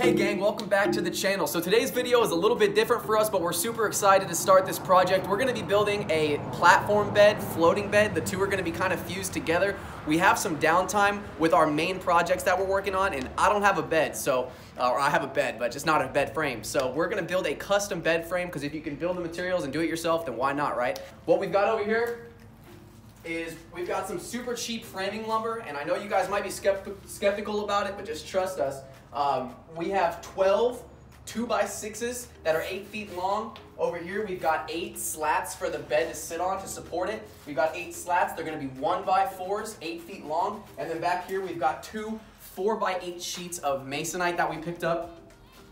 Hey gang, welcome back to the channel. So today's video is a little bit different for us, but we're super excited to start this project. We're gonna be building a platform bed, floating bed. The two are gonna be kind of fused together. We have some downtime with our main projects that we're working on, and I don't have a bed, so, or I have a bed, but just not a bed frame. So we're gonna build a custom bed frame, because if you can build the materials and do it yourself, then why not, right? What we've got over here is we've got some super cheap framing lumber, and I know you guys might be skeptical about it, but just trust us. We have 12 2x6s that are 8 feet long. Over here, we've got 8 slats for the bed to sit on to support it. We've got 8 slats. They're gonna be 1x4s, 8 feet long. And then back here, we've got 2 4x8 sheets of Masonite that we picked up.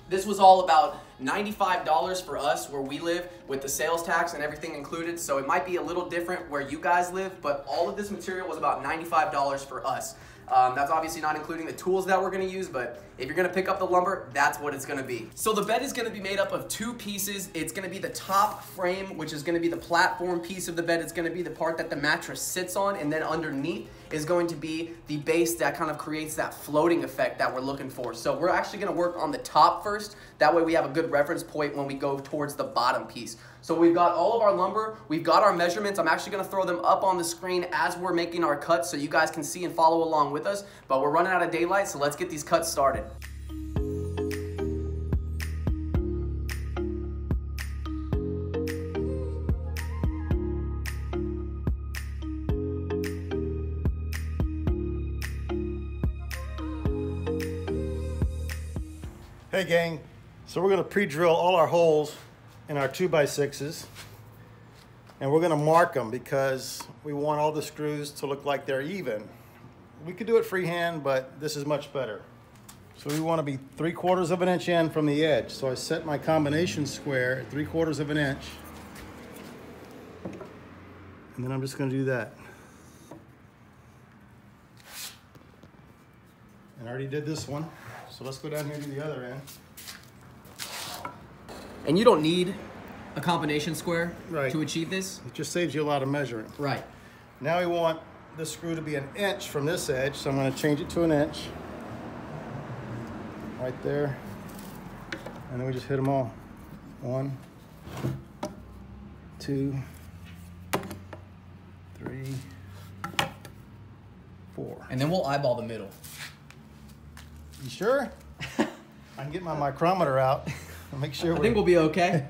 This was all about $95 for us where we live with the sales tax and everything included. So it might be a little different where you guys live, but all of this material was about $95 for us. That's obviously not including the tools that we're gonna use, but if you're gonna pick up the lumber, that's what it's gonna be. So the bed is gonna be made up of 2 pieces. It's gonna be the top frame, which is gonna be the platform piece of the bed. It's gonna be the part that the mattress sits on, and then underneath is going to be the base that kind of creates that floating effect that we're looking for. So we're actually gonna work on the top first. That way we have a good reference point when we go towards the bottom piece. So we've got all of our lumber, we've got our measurements. I'm actually gonna throw them up on the screen as we're making our cuts so you guys can see and follow along with us, but we're running out of daylight, so let's get these cuts started. Hey gang, so we're gonna pre-drill all our holes in our 2x6s, and we're gonna mark them because we want all the screws to look like they're even. We could do it freehand, but this is much better. So we want to be 3/4 of an inch in from the edge. So I set my combination square at 3/4 of an inch, and then I'm just gonna do that. And I already did this one, so let's go down here to the other end. And you don't need a combination square to achieve this. It just saves you a lot of measuring. Right. Now we want this screw to be 1 inch from this edge, so I'm going to change it to 1 inch. Right there. And then we just hit them all. 1, 2, 3, 4. And then we'll eyeball the middle. You sure? I can get my micrometer out. Make sure I think we'll be okay.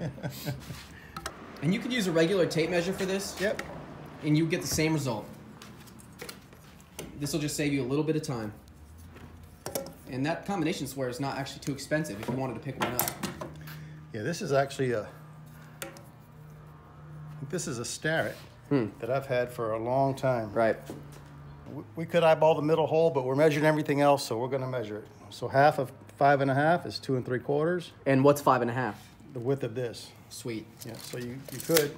And you could use a regular tape measure for this. Yep. And you get the same result. This will just save you a little bit of time. And that combination square is not actually too expensive if you wanted to pick one up. Yeah, this is actually a, I think this is a Starrett that I've had for a long time. Right. We could eyeball the middle hole, but we're measuring everything else, so we're going to measure it. So half of 5 1/2 is 2 3/4. And what's 5 1/2? The width of this. Sweet. Yeah, so you could,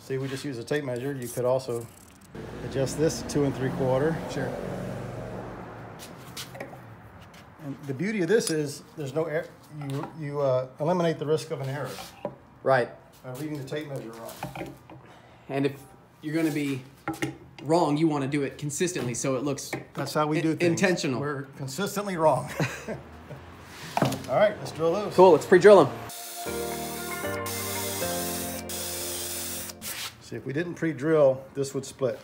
see, we just use a tape measure. You could also adjust this to 2 3/4. Sure. And the beauty of this is there's no error. You eliminate the risk of an error. Right. By reading the tape measure wrong. And if you're going to be wrong, you want to do it consistently so it looks intentional. We're consistently wrong. All right, let's drill those. Cool, let's pre-drill them. See, if we didn't pre-drill, this would split.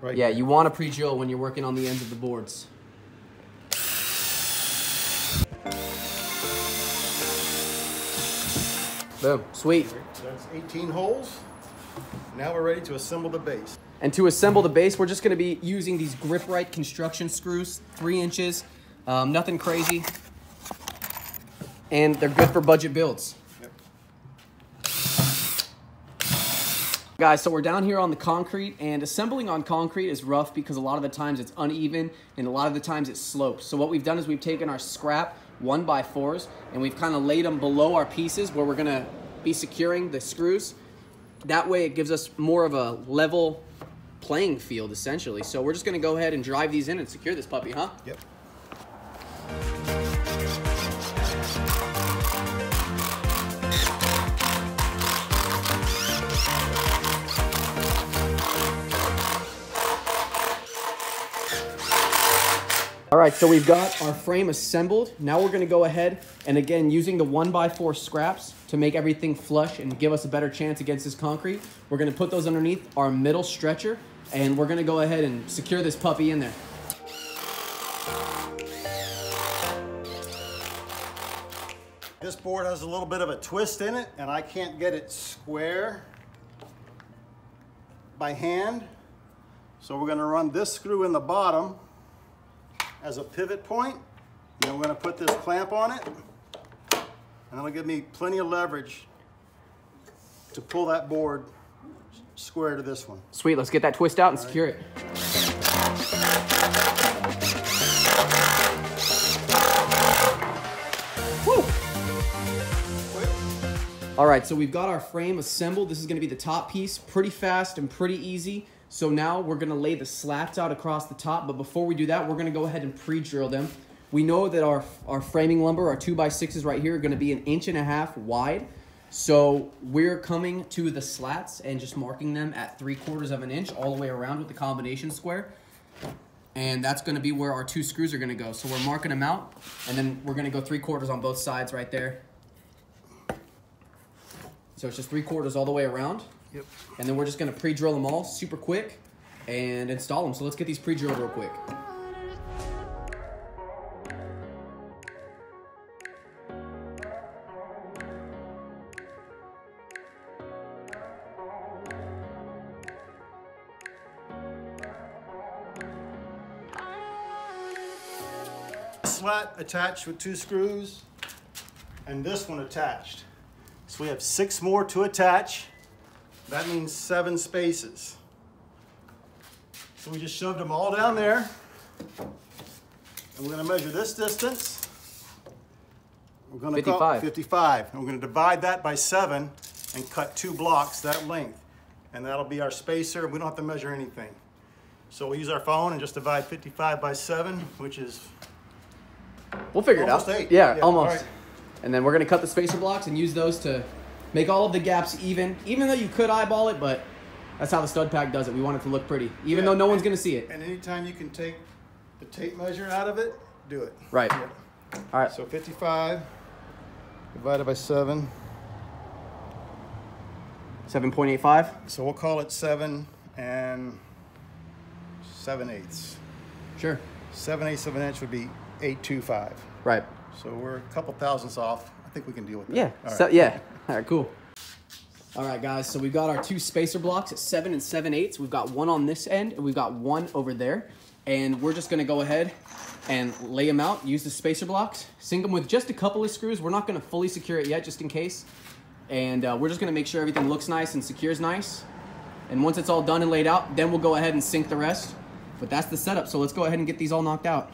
Right. Yeah, you want to pre-drill when you're working on the ends of the boards. Boom, sweet. That's 18 holes. Now we're ready to assemble the base. And to assemble the base, we're just going to be using these Grip-Rite construction screws, 3 inches, nothing crazy. And they're good for budget builds. Yep. Guys, so we're down here on the concrete, and assembling on concrete is rough because a lot of the times it's uneven and a lot of the times it slopes. So what we've done is we've taken our scrap 1x4s and we've kind of laid them below our pieces where we're going to be securing the screws. That way it gives us more of a level playing field, essentially. So we're just gonna go ahead and drive these in and secure this puppy, huh? Yep. All All right, so we've got our frame assembled. Now we're gonna go ahead and again, using the 1x4 scraps to make everything flush and give us a better chance against this concrete, we're gonna put those underneath our middle stretcher and we're gonna go ahead and secure this puppy in there. This board has a little bit of a twist in it and I can't get it square by hand. So we're gonna run this screw in the bottom as a pivot point. Then we're gonna put this clamp on it and that'll give me plenty of leverage to pull that board square to this one. Sweet, let's get that twist out and secure it. Woo! All right, so we've got our frame assembled. This is gonna be the top piece, pretty fast and pretty easy. So now we're gonna lay the slats out across the top, but before we do that, we're gonna go ahead and pre-drill them. We know that our framing lumber, our 2x6s right here, are gonna be 1.5 inches wide. So we're coming to the slats and just marking them at 3/4 of an inch all the way around with the combination square. And that's gonna be where our two screws are gonna go. So we're marking them out, and then we're gonna go 3/4 on both sides right there. So it's just 3/4 all the way around. Yep. And then we're just gonna pre-drill them all super quick and install them. So let's get these pre-drilled real quick. Slat attached with 2 screws and this one attached. So we have 6 more to attach. That means 7 spaces. So we just shoved them all down there. And we're gonna measure this distance. We're gonna 55. And we're gonna divide that by 7 and cut 2 blocks that length. And that'll be our spacer. We don't have to measure anything. So we'll use our phone and just divide 55 by 7, which is... We'll figure it out. Almost 8. Yeah, almost. Right. And then we're gonna cut the spacer blocks and use those to make all of the gaps even, even though you could eyeball it, but that's how the stud pack does it. We want it to look pretty, even though no one's gonna see it. And anytime you can take the tape measure out of it, do it. Right. Yeah. All right. So 55 divided by 7. 7.85. So we'll call it 7 7/8. Sure. 7/8 of an inch would be 825. Right. So we're a couple thousandths off. I think we can deal with that. Yeah. All right. So, yeah. All right, cool. All right, guys, so we've got our 2 spacer blocks at 7 and 7/8. We've got 1 on this end, and we've got 1 over there. And we're just gonna go ahead and lay them out, use the spacer blocks, sink them with just a couple of screws. We're not gonna fully secure it yet, just in case. And we're just gonna make sure everything looks nice and secures nice. And once it's all done and laid out, then we'll go ahead and sink the rest. But that's the setup, so let's go ahead and get these all knocked out.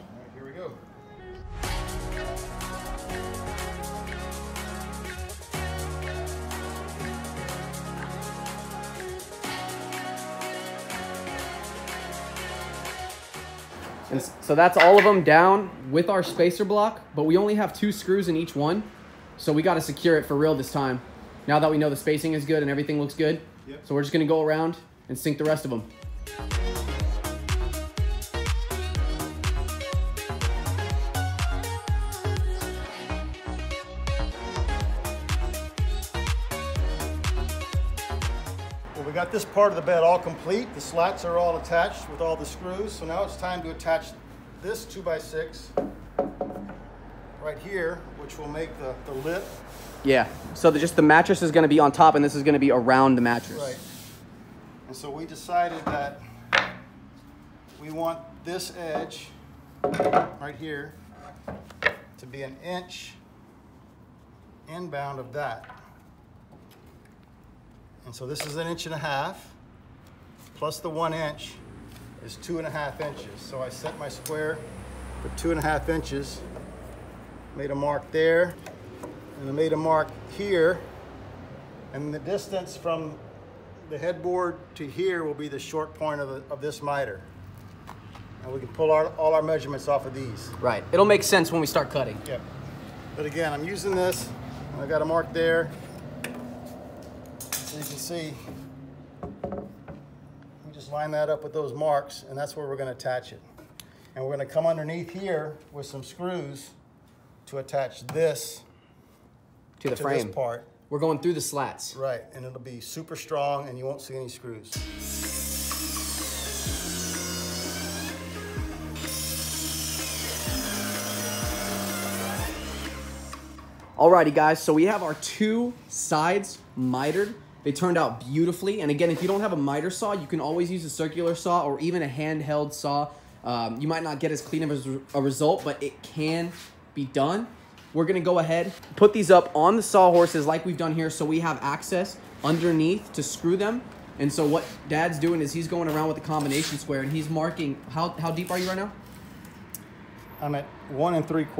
And so that's all of them down with our spacer block, but we only have 2 screws in each one, so we got to secure it for real this time. Now that we know the spacing is good and everything looks good, yep. So we're just going to go around and sink the rest of them. We got this part of the bed all complete. The slats are all attached with all the screws. So now it's time to attach this 2x6 right here, which will make the lip. Yeah, so just the mattress is gonna be on top and this is gonna be around the mattress. Right, and so we decided that we want this edge right here to be 1 inch inbound of that. And so this is 1.5 inches, plus the 1 inch is 2.5 inches. So I set my square for 2.5 inches, made a mark there, and I made a mark here. And the distance from the headboard to here will be the short point of this miter. And we can pull all our measurements off of these. Right, it'll make sense when we start cutting. Yeah, but again, I'm using this, and I got a mark there. You can see, we just line that up with those marks, and that's where we're going to attach it. And we're going to come underneath here with some screws to attach this to the frame. This part. We're going through the slats. Right, and it'll be super strong and you won't see any screws. Alrighty guys, so we have our two sides mitered. They turned out beautifully. And again, if you don't have a miter saw, you can always use a circular saw or even a handheld saw. You might not get as clean of a result, but it can be done. We're gonna go ahead, put these up on the sawhorses like we've done here so we have access underneath to screw them. And so what Dad's doing is he's going around with the combination square and he's marking, how deep are you right now? I'm at 1 3/4.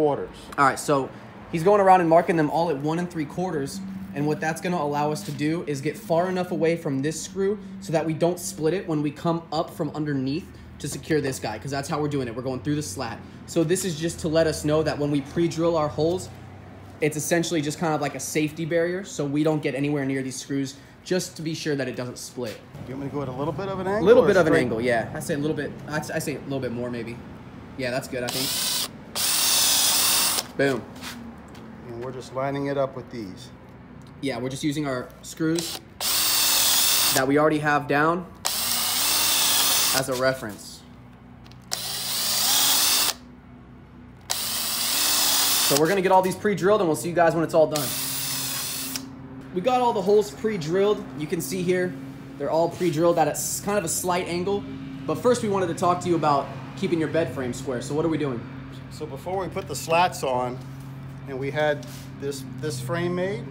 All right, so he's going around and marking them all at 1 3/4. And what that's gonna allow us to do is get far enough away from this screw so that we don't split it when we come up from underneath to secure this guy, because that's how we're doing it. We're going through the slat. So this is just to let us know that when we pre-drill our holes, it's essentially just kind of like a safety barrier so we don't get anywhere near these screws, just to be sure that it doesn't split. Do you want me to go at a little bit of an angle? A little bit of an angle, yeah. I say a little bit, I say a little bit more maybe. Yeah, that's good, I think. Boom. And we're just lining it up with these. Yeah, we're just using our screws that we already have down as a reference. So we're gonna get all these pre-drilled and we'll see you guys when it's all done. We got all the holes pre-drilled. You can see here, they're all pre-drilled at a kind of a slight angle. But first we wanted to talk to you about keeping your bed frame square. So what are we doing? So before we put the slats on and we had this frame made,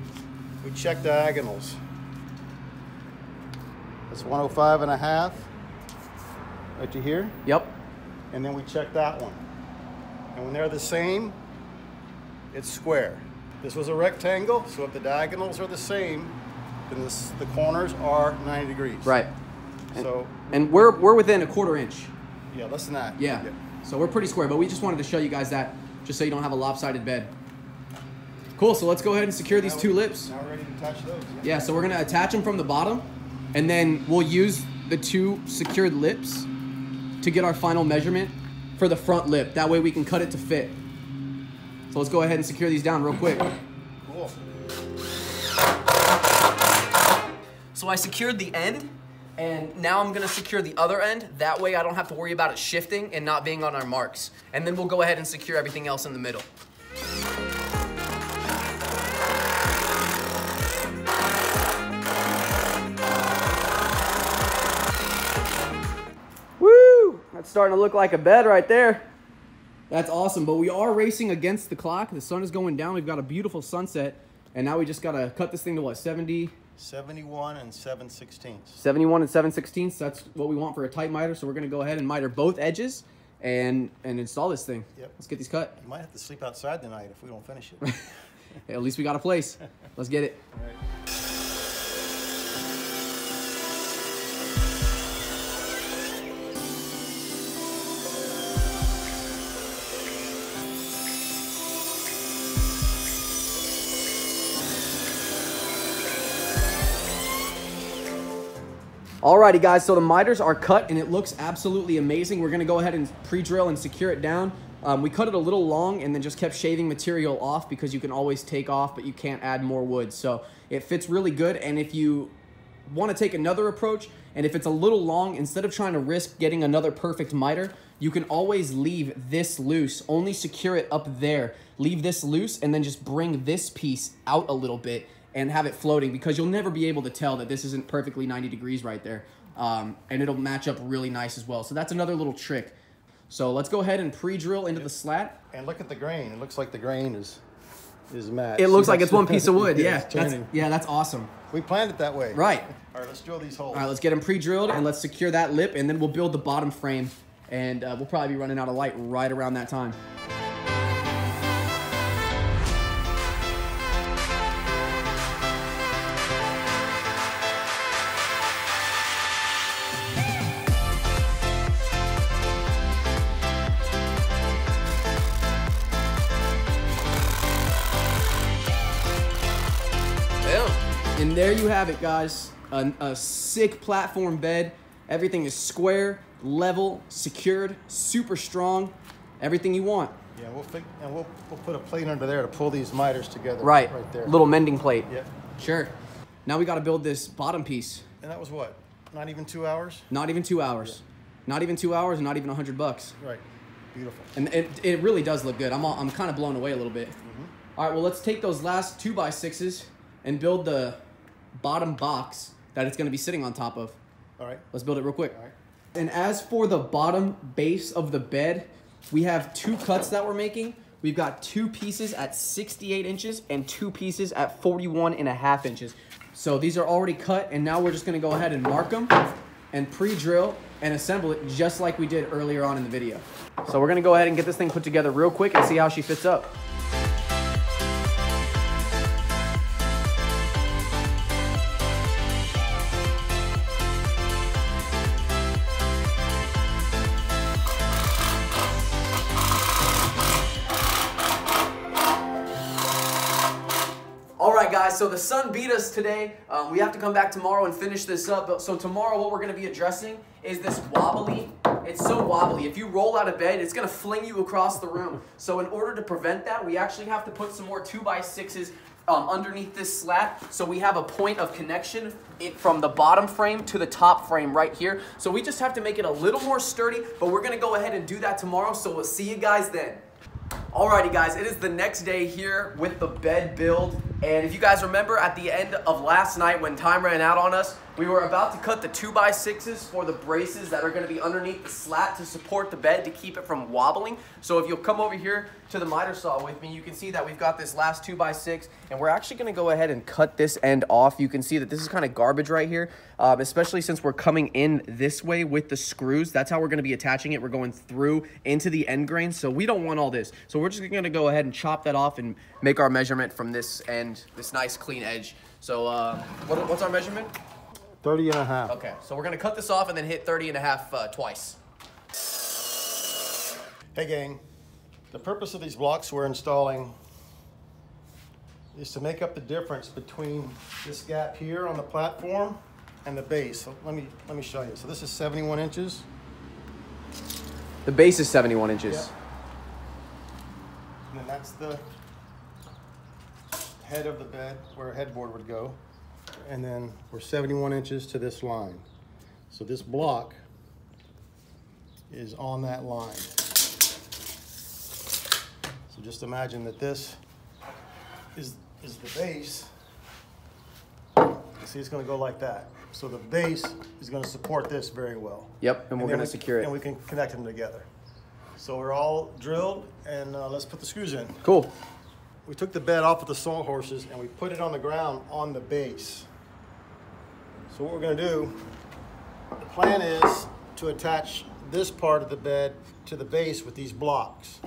we check diagonals. That's 105.5 right to here. Yep. And then we check that one. And when they're the same, it's square. This was a rectangle, so if the diagonals are the same, then the corners are 90 degrees. Right. So and we're within 1/4 inch. Yeah, less than that. Yeah. So we're pretty square, but we just wanted to show you guys that just so you don't have a lopsided bed. Cool, so let's go ahead and secure these two lips. Now we're ready to attach those. Yeah, so we're gonna attach them from the bottom and then we'll use the two secured lips to get our final measurement for the front lip. That way we can cut it to fit. So let's go ahead and secure these down real quick. Cool. So I secured the end and now I'm gonna secure the other end. That way I don't have to worry about it shifting and not being on our marks. And then we'll go ahead and secure everything else in the middle. Starting to look like a bed right there. That's awesome, but we are racing against the clock. The sun is going down. We've got a beautiful sunset, and now we just got to cut this thing to what, 70? 71 7/16. 71 7/16. That's what we want for a tight miter, so we're going to go ahead and miter both edges and install this thing. Yep. Let's get these cut. You might have to sleep outside tonight if we don't finish it. At least we got a place. Let's get it. All right. Alrighty guys, so the miters are cut and it looks absolutely amazing. We're gonna go ahead and pre-drill and secure it down. We cut it a little long and then just kept shaving material off because you can always take off, but you can't add more wood. So it fits really good. And if you wanna take another approach, and if it's a little long, instead of trying to risk getting another perfect miter, you can always leave this loose, only secure it up there. Leave this loose and then just bring this piece out a little bit and have it floating, because you'll never be able to tell that this isn't perfectly 90 degrees right there. And it'll match up really nice as well. So that's another little trick. So let's go ahead and pre-drill into the slat. And look at the grain. It looks like the grain is matched. It looks like it's one piece of wood. Yeah, that's awesome. We planned it that way. Right. All right, let's drill these holes. All right, let's get them pre-drilled and let's secure that lip, and then we'll build the bottom frame. And we'll probably be running out of light right around that time. And there you have it, guys. A sick platform bed. Everything is square. level, secured, super strong, everything you want. Yeah, we'll put a plate under there to pull these miters together. Right, right there. Little mending plate. Yeah. Sure. Now we got to build this bottom piece. And that was what? Not even 2 hours? Not even 2 hours. Yeah. Not even 2 hours, not even $100. Right. Beautiful. And it really does look good. I'm kind of blown away a little bit. Mm-hmm. All right, well, let's take those last 2x6s and build the bottom box that it's going to be sitting on top of. All right. Let's build it real quick. All right. And as for the bottom base of the bed, we have 2 cuts that we're making. We've got 2 pieces at 68 inches and 2 pieces at 41.5 inches. So these are already cut, and now we're just going to go ahead and mark them and pre-drill and assemble it just like we did earlier on in the video. So we're going to go ahead and get this thing put together real quick and see how she fits up. So the sun beat us today. We have to come back tomorrow and finish this up. But, so tomorrow what we're going to be addressing is this wobbly. It's so wobbly. If you roll out of bed, it's going to fling you across the room. So in order to prevent that, we actually have to put some more 2x6s underneath this slat, so we have a point of connection from the bottom frame to the top frame right here. So we just have to make it a little more sturdy, but we're going to go ahead and do that tomorrow. So we'll see you guys then. Alrighty guys, it is the next day here with the bed build, and if you guys remember at the end of last night when time ran out on us, we were about to cut the 2x6s for the braces that are going to be underneath the slat to support the bed to keep it from wobbling. So if you'll come over here to the miter saw with me, you can see that we've got this last 2x6, and we're actually going to go ahead and cut this end off. You can see that this is kind of garbage right here, especially since we're coming in this way with the screws. That's how we're going to be attaching it. We're going through into the end grain, so we don't want all this. So we're just going to go ahead and chop that off and make our measurement from this end, this nice clean edge. So what's our measurement? 30.5. Okay, so we're gonna cut this off and then hit 30.5 twice. Hey gang, the purpose of these blocks we're installing is to make up the difference between this gap here on the platform and the base. So let me show you. So this is 71 inches. The base is 71 inches. Yep. And then that's the head of the bed where a headboard would go. And then we're 71 inches to this line. So this block is on that line. So just imagine that this is the base. You see, it's going to go like that. So the base is going to support this very well. Yep, and we're going to secure it. And we can connect them together. So we're all drilled, and let's put the screws in. Cool. We took the bed off of the sawhorses and we put it on the ground on the base. So what we're gonna do, the plan is to attach this part of the bed to the base with these blocks.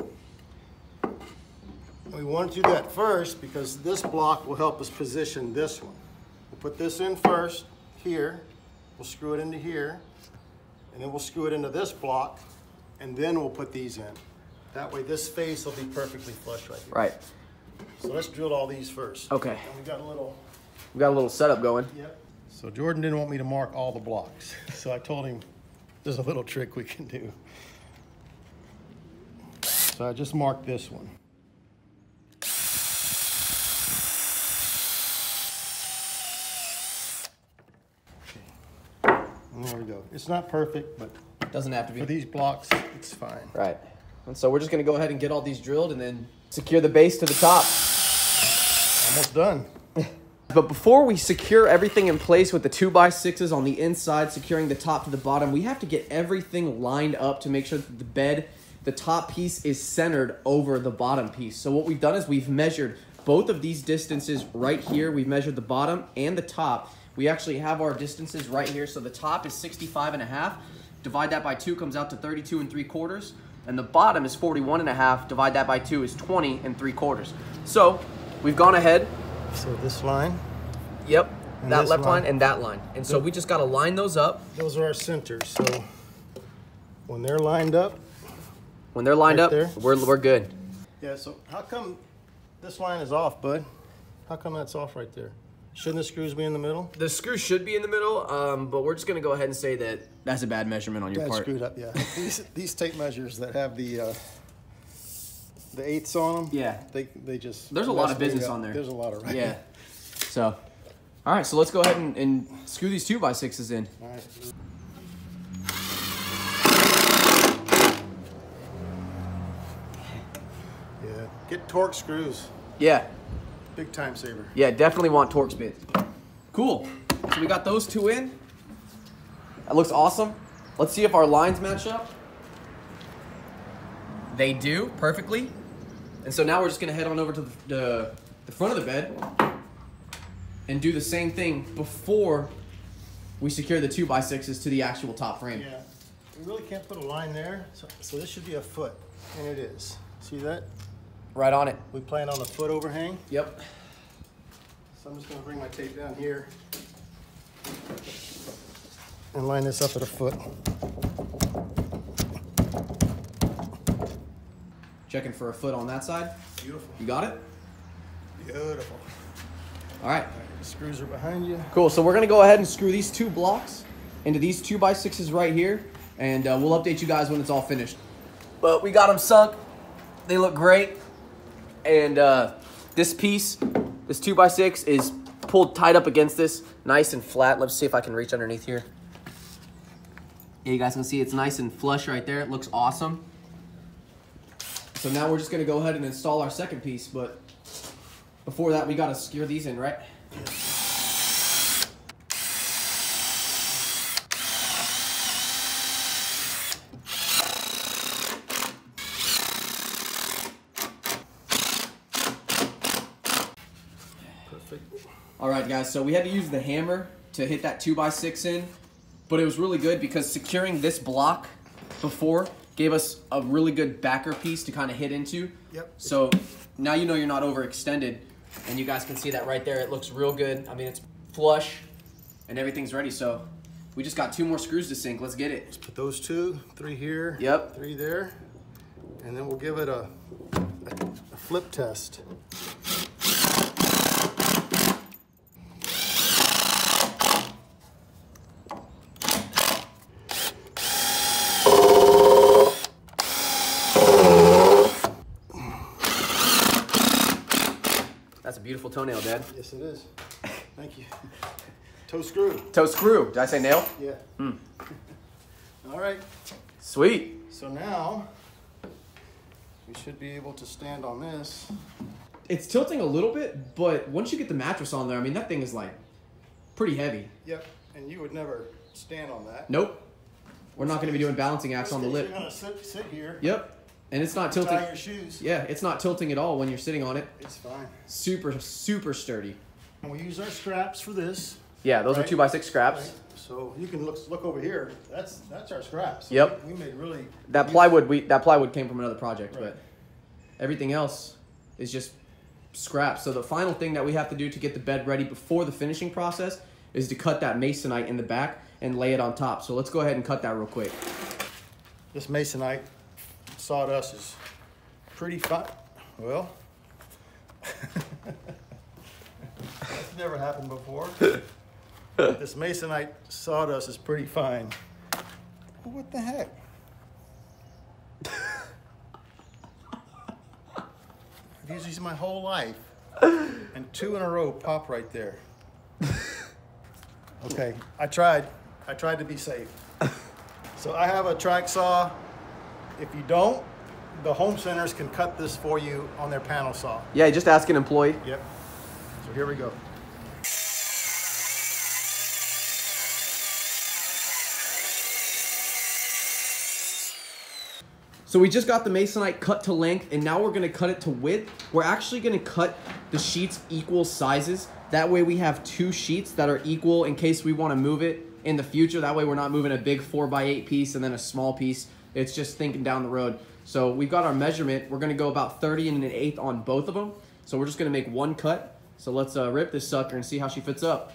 We want to do that first because this block will help us position this one. We'll put this in first here, we'll screw it into here, and then we'll screw it into this block, and then we'll put these in. That way this face will be perfectly flush right here. Right. So let's drill all these first. Okay. And we got a little setup going. Yep. So Jordan didn't want me to mark all the blocks. So I told him there's a little trick we can do. So I just marked this one. Okay. And there we go. It's not perfect, but it doesn't have to be. For these blocks, it's fine. Right. And so we're just going to go ahead and get all these drilled and then secure the base to the top. Almost done. But before we secure everything in place with the 2x6s on the inside, securing the top to the bottom, we have to get everything lined up to make sure that the bed, the top piece, is centered over the bottom piece. So what we've done is we've measured both of these distances right here. We've measured the bottom and the top. We actually have our distances right here. So the top is 65.5. Divide that by 2 comes out to 32.75. And the bottom is 41.5. Divide that by 2 is 20.75. So we've gone ahead. So this line. Yep. That left line and that line. And so we just got to line those up. Those are our centers. So when they're lined up. When they're lined up, we're good. Yeah. So how come this line is off, bud? How come that's off right there? Shouldn't the screws be in the middle? The screws should be in the middle, but we're just going to go ahead and say that that's a bad measurement on your part. Screwed up, yeah. these tape measures that have the eighths on them, yeah, they just... There's a lot of business on there. There's a lot of... Writing. Yeah. So, all right, so let's go ahead and screw these 2x6s in. All right. Yeah, get torque screws. Yeah. Big time saver. Yeah, definitely want torque speed. Cool. So we got those two in. That looks awesome. Let's see if our lines match up. They do perfectly. And so now we're just gonna head on over to the front of the bed and do the same thing before we secure the 2x6s to the actual top frame. Yeah, we really can't put a line there. So this should be a foot, and it is. See that? Right on it. We plan on a foot overhang. Yep. So I'm just gonna bring my tape down here and line this up at a foot. Checking for a foot on that side. Beautiful. You got it? Beautiful. All right. The screws are behind you. Cool, so we're gonna go ahead and screw these two blocks into these 2x6s right here, and we'll update you guys when it's all finished. But we got them sunk. They look great. And this piece, this 2x6, is pulled tight up against this, nice and flat. Let's see if I can reach underneath here. Yeah, you guys can see it's nice and flush right there. It looks awesome. So now we're just gonna go ahead and install our second piece, but before that, we gotta secure these in, right? All right, guys, so we had to use the hammer to hit that 2x6 in, but it was really good because securing this block before gave us a really good backer piece to kind of hit into. Yep. So now you know you're not overextended, and you guys can see that right there. It looks real good. I mean, it's flush, and everything's ready. So we just got two more screws to sink. Let's get it. Let's put those two, three here, yep, three there, and then we'll give it a flip test. Beautiful toenail, Dad. Yes, it is. Thank you. Toe screw. Toe screw. Did I say nail? Yeah. Mm. All right. Sweet. So now we should be able to stand on this. It's tilting a little bit, but once you get the mattress on there, I mean, that thing is like pretty heavy. Yep. And you would never stand on that. Nope. We're not going to be doing balancing acts on the lip. You're going to sit here. Yep. And it's not tilting. Tie your shoes. Yeah, it's not tilting at all when you're sitting on it. It's fine. Super, super sturdy. And we use our straps for this. Yeah, those are 2x6 straps. Right. So you can look over here. That's our straps. Yep. We made really that plywood came from another project, right, but everything else is just scraps. So the final thing that we have to do to get the bed ready before the finishing process is to cut that Masonite in the back and lay it on top. So let's go ahead and cut that real quick. This Masonite sawdust is pretty fine. Well, that's never happened before. This Masonite sawdust is pretty fine. Well, what the heck? I've used these my whole life, and two in a row pop right there. Okay, I tried to be safe. So I have a track saw. If you don't, the home centers can cut this for you on their panel saw. Yeah, just ask an employee. Yep. So here we go. So we just got the Masonite cut to length, and now we're gonna cut it to width. We're actually gonna cut the sheets equal sizes. That way we have two sheets that are equal in case we wanna move it in the future. That way we're not moving a big 4x8 piece and then a small piece. It's just thinking down the road. So we've got our measurement. We're gonna go about 30 1/8 on both of them. So we're just gonna make one cut. So let's rip this sucker and see how she fits up.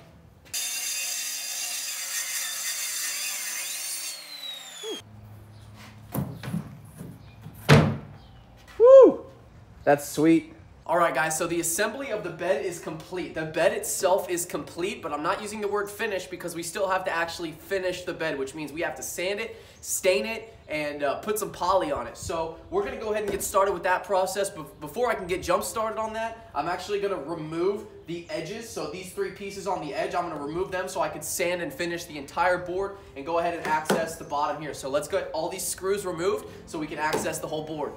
Woo! That's sweet. Alright guys, so the assembly of the bed is complete. The bed itself is complete, but I'm not using the word finish because we still have to actually finish the bed, which means we have to sand it, stain it, and put some poly on it. So we're going to go ahead and get started with that process. But before I can get jump started on that, I'm actually going to remove the edges. So these three pieces on the edge, I'm going to remove them so I can sand and finish the entire board and go ahead and access the bottom here. So let's get all these screws removed so we can access the whole board.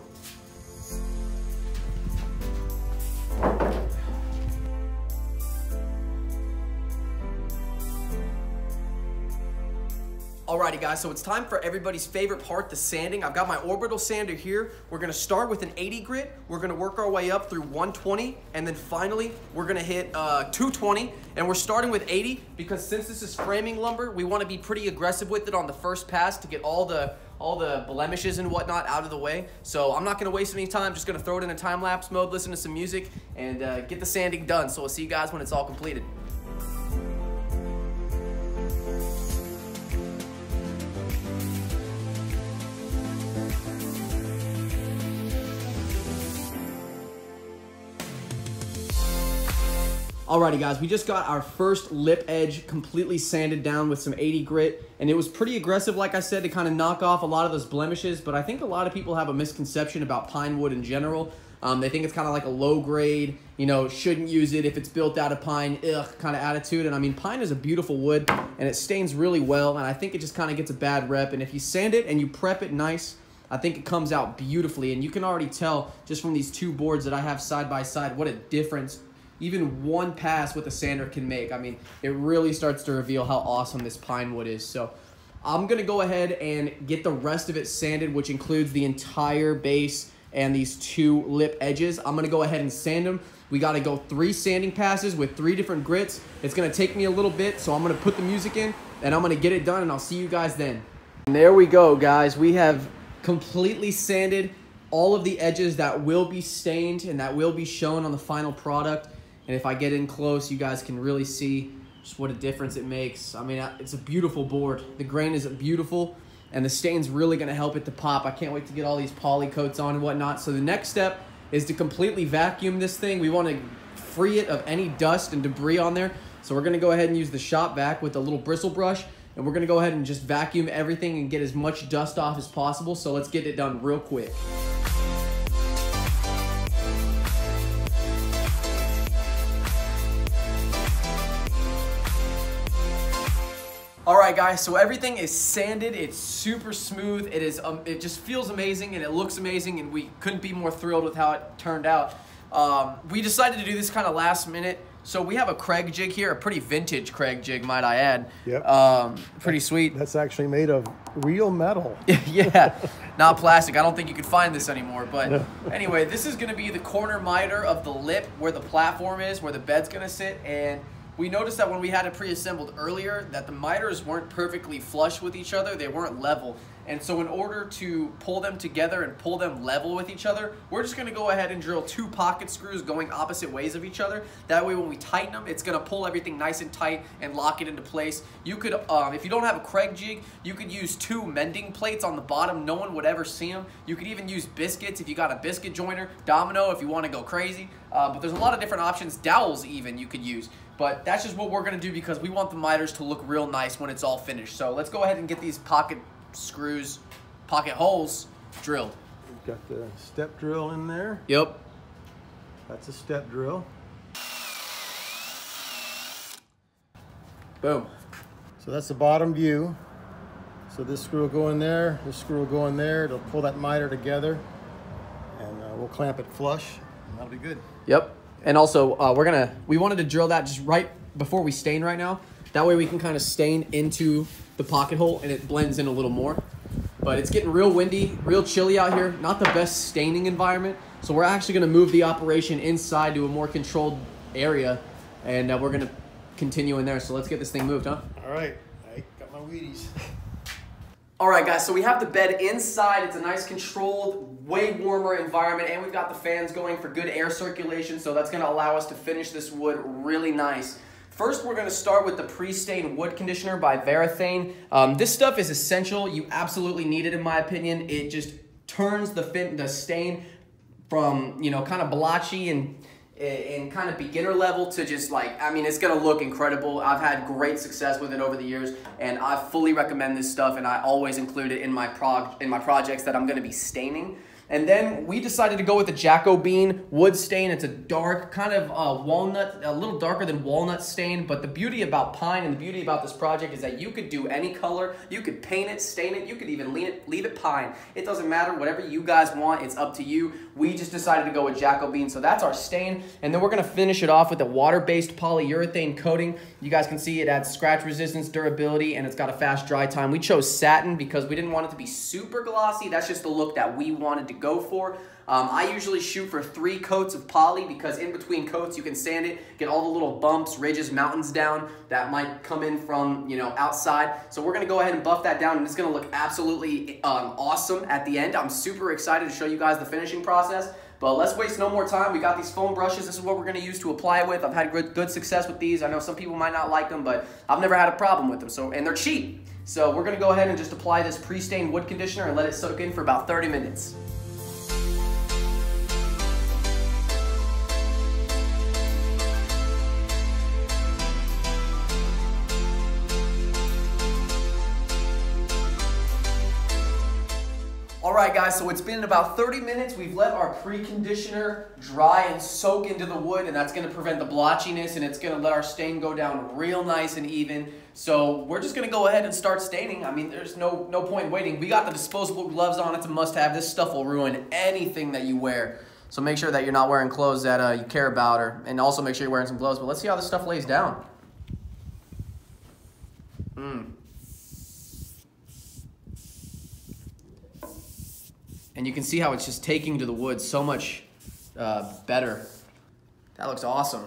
Alrighty guys, so it's time for everybody's favorite part, the sanding. I've got my orbital sander here. We're gonna start with an 80 grit. We're gonna work our way up through 120, and then finally, we're gonna hit 220, and we're starting with 80 because since this is framing lumber, we wanna be pretty aggressive with it on the first pass to get all the blemishes and whatnot out of the way. So I'm not gonna waste any time, just gonna throw it in a time-lapse mode, listen to some music, and get the sanding done. So we'll see you guys when it's all completed. Alrighty guys, we just got our first lip edge completely sanded down with some 80 grit, and it was pretty aggressive, like I said, to kind of knock off a lot of those blemishes, but I think a lot of people have a misconception about pine wood in general. They think it's kind of like a low grade, you know, shouldn't use it if it's built out of pine, ugh, kind of attitude. And I mean, pine is a beautiful wood, and it stains really well, and I think it just kind of gets a bad rep, and if you sand it and you prep it nice, I think it comes out beautifully, and you can already tell just from these two boards that I have side by side what a difference even one pass with a sander can make. I mean, it really starts to reveal how awesome this pine wood is. So I'm gonna go ahead and get the rest of it sanded, which includes the entire base and these two lip edges. I'm gonna go ahead and sand them. We gotta go 3 sanding passes with 3 different grits. It's gonna take me a little bit, so I'm gonna put the music in and I'm gonna get it done, and I'll see you guys then. And there we go, guys. We have completely sanded all of the edges that will be stained and that will be shown on the final product. And if I get in close, you guys can really see just what a difference it makes. I mean, it's a beautiful board. The grain is beautiful, and the stain's really gonna help it to pop. I can't wait to get all these poly coats on and whatnot. So the next step is to completely vacuum this thing. We wanna free it of any dust and debris on there. So we're gonna go ahead and use the shop vac with a little bristle brush, and we're gonna go ahead and just vacuum everything and get as much dust off as possible. So let's get it done real quick. Alright guys, so everything is sanded, it's super smooth, it is, it just feels amazing and it looks amazing, and we couldn't be more thrilled with how it turned out. We decided to do this kind of last minute, so we have a Kreg jig here, a pretty vintage Kreg jig, might I add. Yep. Pretty sweet. That's actually made of real metal. Yeah, not plastic. I don't think you could find this anymore, but no. Anyway, this is going to be the corner miter of the lip where the platform is, where the bed's going to sit, and we noticed that when we had it pre-assembled earlier that the miters weren't perfectly flush with each other, they weren't level. And so in order to pull them together and pull them level with each other, we're just gonna go ahead and drill 2 pocket screws going opposite ways of each other. That way when we tighten them, it's gonna pull everything nice and tight and lock it into place. You could, if you don't have a Kreg jig, you could use 2 mending plates on the bottom, no one would ever see them. You could even use biscuits if you got a biscuit joiner, domino if you wanna go crazy. But there's a lot of different options, dowels even you could use. But that's just what we're gonna do because we want the miters to look real nice when it's all finished. So let's go ahead and get these pocket screws, pocket holes drilled. We've got the step drill in there. Yep. That's a step drill. Boom. So that's the bottom view. So this screw will go in there, this screw will go in there. It'll pull that miter together, and we'll clamp it flush, and that'll be good. Yep. And also, we wanted to drill that just right before we stain right now. That way we can kind of stain into the pocket hole and it blends in a little more. But it's getting real windy, real chilly out here. Not the best staining environment. So we're actually going to move the operation inside to a more controlled area. And we're going to continue in there. So let's get this thing moved, huh? All right. I got my Wheaties. All right, guys, so we have the bed inside. It's a nice controlled, way warmer environment, and we've got the fans going for good air circulation, so that's gonna allow us to finish this wood really nice. First, we're gonna start with the pre-stain wood conditioner by Varathane. This stuff is essential. You absolutely need it, in my opinion. It just turns the stain from, you know, kind of blotchy and kind of beginner level to just like, I mean, it's gonna look incredible. I've had great success with it over the years, and I fully recommend this stuff, and I always include it in my projects that I'm gonna be staining. And then we decided to go with the Jacobean wood stain. It's a dark kind of walnut, a little darker than walnut stain, but the beauty about pine and the beauty about this project is that you could do any color. You could paint it, stain it, you could even leave it pine. It doesn't matter, whatever you guys want, it's up to you. We just decided to go with Jacobean, so that's our stain. And then we're gonna finish it off with a water-based polyurethane coating. You guys can see it adds scratch resistance, durability, and it's got a fast dry time. We chose satin because we didn't want it to be super glossy. That's just the look that we wanted to go for. I usually shoot for 3 coats of poly because in between coats you can sand it, get all the little bumps, ridges, mountains down that might come in from, you know, outside. So we're gonna go ahead and buff that down, and it's gonna look absolutely awesome at the end. I'm super excited to show you guys the finishing process, but let's waste no more time. We got these foam brushes. This is what we're gonna use to apply it with. I've had good success with these. I know some people might not like them, but I've never had a problem with them. So, and they're cheap. So we're gonna go ahead and just apply this pre-stained wood conditioner and let it soak in for about 30 minutes. Alright guys, so it's been about 30 minutes. We've let our pre-conditioner dry and soak into the wood, and that's going to prevent the blotchiness, and it's going to let our stain go down real nice and even. So we're just going to go ahead and start staining. I mean, there's no point in waiting. We got the disposable gloves on. It's a must-have. This stuff will ruin anything that you wear. So make sure that you're not wearing clothes that you care about, and also make sure you're wearing some gloves. But let's see how this stuff lays down. And you can see how it's just taking to the wood so much better. That looks awesome.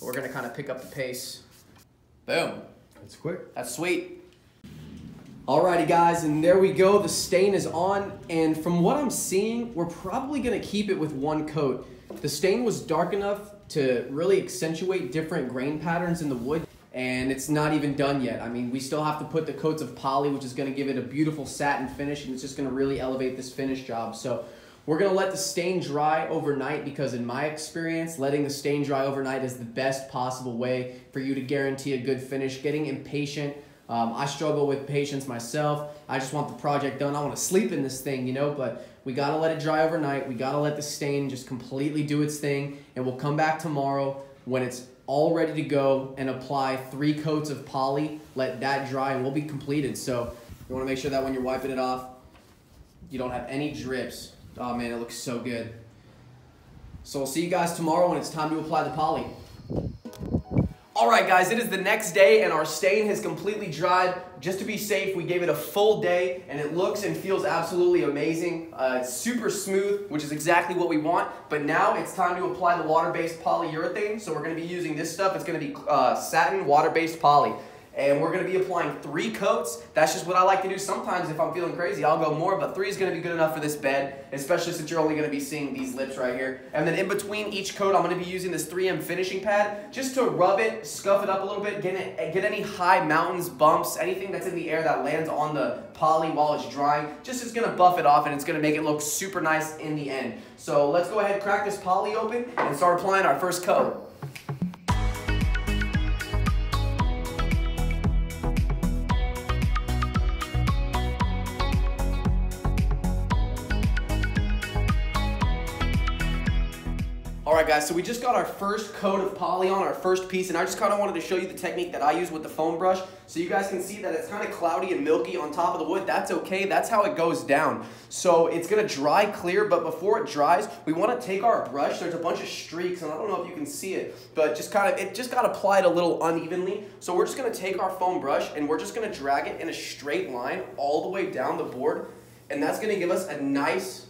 But we're gonna kind of pick up the pace. Boom. That's quick. That's sweet. Alrighty guys, and there we go. The stain is on, and from what I'm seeing, we're probably gonna keep it with 1 coat. The stain was dark enough to really accentuate different grain patterns in the wood. And it's not even done yet. I mean, we still have to put the coats of poly, which is gonna give it a beautiful satin finish, and it's just gonna really elevate this finish job. So we're gonna let the stain dry overnight because in my experience, letting the stain dry overnight is the best possible way for you to guarantee a good finish. Getting impatient, I struggle with patience myself. I just want the project done. I wanna sleep in this thing, you know, but we gotta let it dry overnight. We gotta let the stain just completely do its thing, and we'll come back tomorrow when it's all ready to go and apply 3 coats of poly, let that dry, and we'll be completed. So you wanna make sure that when you're wiping it off, you don't have any drips. Oh man, it looks so good. So we'll see you guys tomorrow when it's time to apply the poly. All right guys, it is the next day and our stain has completely dried. Just to be safe, we gave it a full day, and it looks and feels absolutely amazing. It's super smooth, which is exactly what we want, but now it's time to apply the water-based polyurethane. So we're gonna be using this stuff. It's gonna be satin water-based poly, and we're gonna be applying 3 coats. That's just what I like to do. Sometimes if I'm feeling crazy, I'll go more, but 3 is gonna be good enough for this bed, especially since you're only gonna be seeing these lips right here. And then in between each coat, I'm gonna be using this 3M finishing pad just to rub it, scuff it up a little bit, get any high mountains, bumps, anything that's in the air that lands on the poly while it's drying, just is gonna buff it off, and it's gonna make it look super nice in the end. So let's go ahead, crack this poly open and start applying our first coat. Alright guys, so we just got our first coat of poly on, our first piece, and I just kind of wanted to show you the technique that I use with the foam brush. So you guys can see that it's kind of cloudy and milky on top of the wood. That's okay, that's how it goes down. So it's going to dry clear, but before it dries, we want to take our brush. There's a bunch of streaks, and I don't know if you can see it, but just kind of, it just got applied a little unevenly. So we're just going to take our foam brush, and we're just going to drag it in a straight line all the way down the board, and that's going to give us a nice,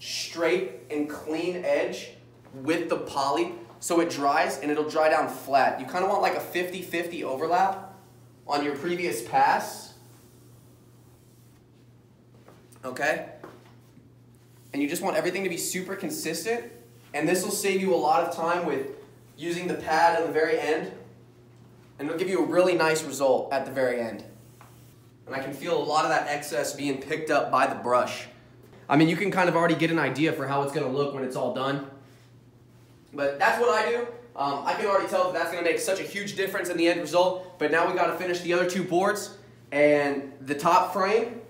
straight, and clean edge with the poly, so it dries and it'll dry down flat. You kind of want like a 50-50 overlap on your previous pass, okay? And you just want everything to be super consistent, and this will save you a lot of time with using the pad at the very end, and it'll give you a really nice result at the very end. And I can feel a lot of that excess being picked up by the brush. I mean, you can kind of already get an idea for how it's going to look when it's all done. But that's what I do. I can already tell that that's going to make such a huge difference in the end result. But now we got to finish the other two boards and the top frame,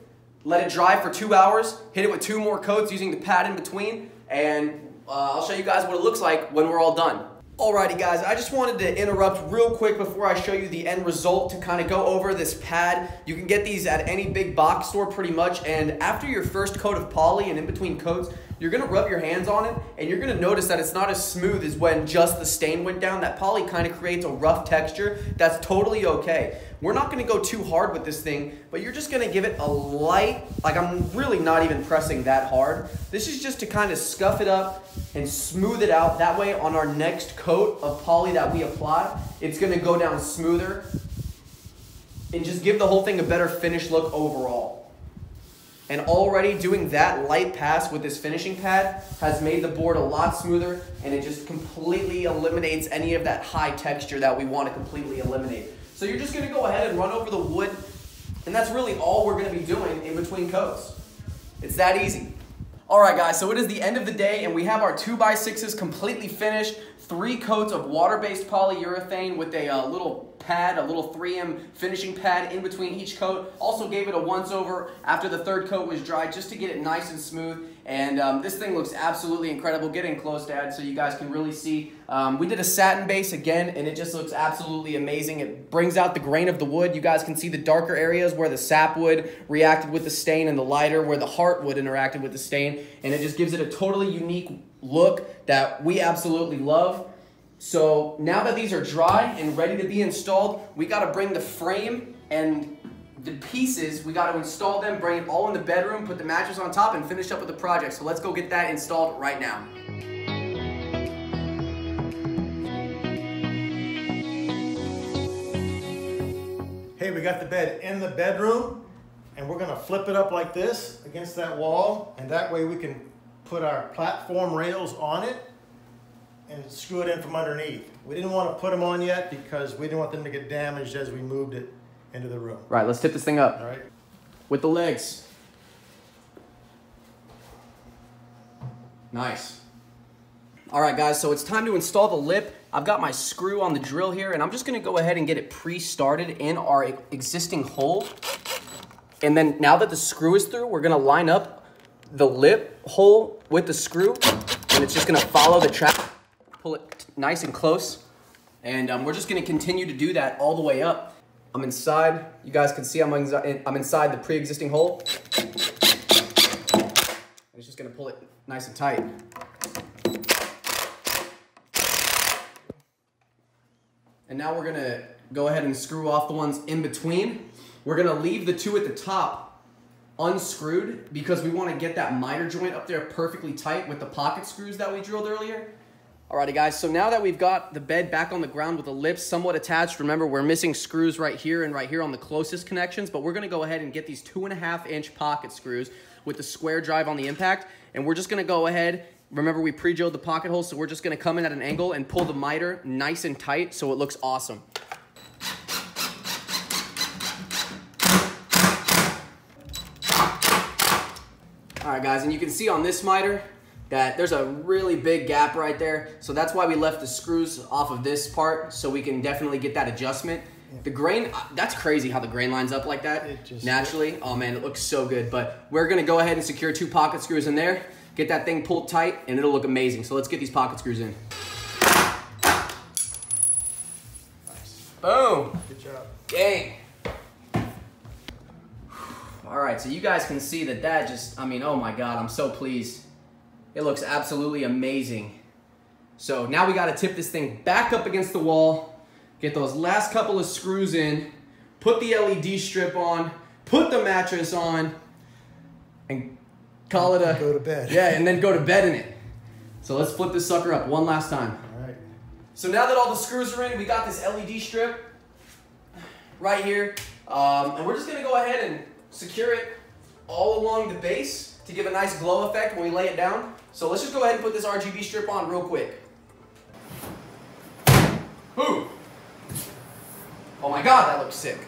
let it dry for 2 hours, hit it with 2 more coats using the pad in between, and I'll show you guys what it looks like when we're all done. Alrighty guys, I just wanted to interrupt real quick before I show you the end result to kind of go over this pad. You can get these at any big box store pretty much, and after your first coat of poly and in between coats, you're gonna rub your hands on it and you're gonna notice that it's not as smooth as when just the stain went down. That poly kind of creates a rough texture. That's totally okay. We're not gonna go too hard with this thing, but you're just gonna give it a light, like I'm really not even pressing that hard. This is just to kind of scuff it up and smooth it out. That way on our next coat of poly that we apply, it's gonna go down smoother and just give the whole thing a better finish look overall. And already doing that light pass with this finishing pad has made the board a lot smoother, and it just completely eliminates any of that high texture that we want to completely eliminate. So you're just going to go ahead and run over the wood, and that's really all we're going to be doing in between coats. It's that easy. All right guys, so it is the end of the day and we have our 2x6s completely finished, 3 coats of water-based polyurethane with a little pad, a little 3M finishing pad in between each coat. Also gave it a once over after the 3rd coat was dry just to get it nice and smooth. And this thing looks absolutely incredible. Getting close, Dad, so you guys can really see. We did a satin base again, and it just looks absolutely amazing. It brings out the grain of the wood. You guys can see the darker areas where the sapwood reacted with the stain and the lighter where the heartwood interacted with the stain. And it just gives it a totally unique look that we absolutely love. So now that these are dry and ready to be installed, we got to bring the frame and the pieces, we got to install them, bring it all in the bedroom, put the mattress on top, and finish up with the project. So let's go get that installed right now. Hey, we got the bed in the bedroom, and we're going to flip it up like this against that wall, and that way we can put our platform rails on it and screw it in from underneath. We didn't want to put them on yet because we didn't want them to get damaged as we moved it into the room. Right, let's tip this thing up. All right. With the legs. Nice. All right, guys, so it's time to install the lip. I've got my screw on the drill here, and I'm just gonna go ahead and get it pre-started in our existing hole. And then now that the screw is through, we're gonna line up the lip hole with the screw, and it's just gonna follow the track. Pull it nice and close. And we're just gonna continue to do that all the way up. I'm inside. You guys can see I'm inside the pre-existing hole. And it's just gonna pull it nice and tight. And now we're gonna go ahead and screw off the ones in between. We're gonna leave the 2 at the top unscrewed because we wanna get that miter joint up there perfectly tight with the pocket screws that we drilled earlier. Alrighty guys, so now that we've got the bed back on the ground with the lips somewhat attached, remember we're missing screws right here and right here on the closest connections, but we're gonna go ahead and get these 2.5-inch pocket screws with the square drive on the impact, and we're just gonna go ahead, remember we pre-drilled the pocket holes, so we're just gonna come in at an angle and pull the miter nice and tight so it looks awesome. Alright guys, and you can see on this miter, that there's a really big gap right there. So that's why we left the screws off of this part so we can definitely get that adjustment. Yeah. The grain, that's crazy how the grain lines up like that naturally. Oh man, it looks so good. But we're gonna go ahead and secure 2 pocket screws in there, get that thing pulled tight, and it'll look amazing. So let's get these pocket screws in. Nice. Boom. Good job. Dang. All right, so you guys can see that I mean, oh my God, I'm so pleased. It looks absolutely amazing. So now we gotta tip this thing back up against the wall, get those last couple of screws in, put the LED strip on, put the mattress on, and call it a... Go to bed. Yeah, and then go to bed in it. So let's flip this sucker up one last time. All right. So now that all the screws are in, we got this LED strip right here. And we're just gonna go ahead and secure it all along the base to give a nice glow effect when we lay it down. So let's just go ahead and put this RGB strip on real quick. Boom! Oh my God, that looks sick.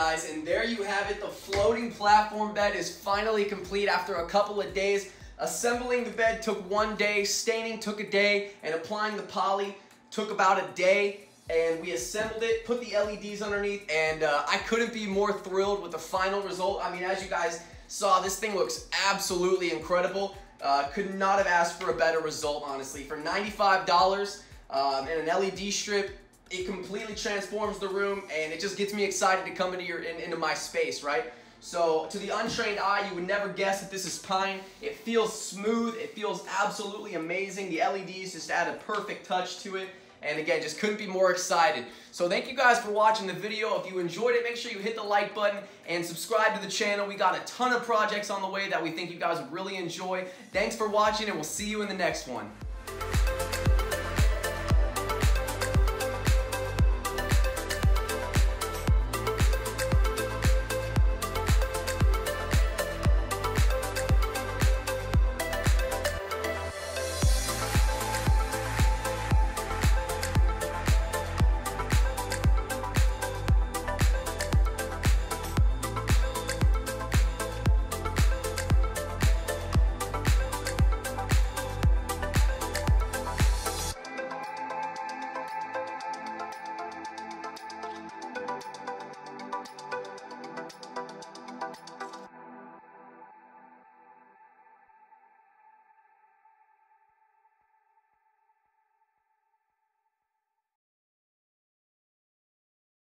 guys, and there you have it. The floating platform bed is finally complete after a couple of days. Assembling the bed took 1 day, staining took a day, and applying the poly took about a day. And we assembled it, put the LEDs underneath, and I couldn't be more thrilled with the final result. I mean, as you guys saw, this thing looks absolutely incredible. Could not have asked for a better result, honestly. For $95 and an LED strip, it completely transforms the room, and it just gets me excited to come into my space, right? So to the untrained eye, you would never guess that this is pine. It feels smooth. It feels absolutely amazing. The LEDs just add a perfect touch to it. And again, just couldn't be more excited. So thank you guys for watching the video. If you enjoyed it, make sure you hit the like button and subscribe to the channel. We got a ton of projects on the way that we think you guys would really enjoy. Thanks for watching, and we'll see you in the next one.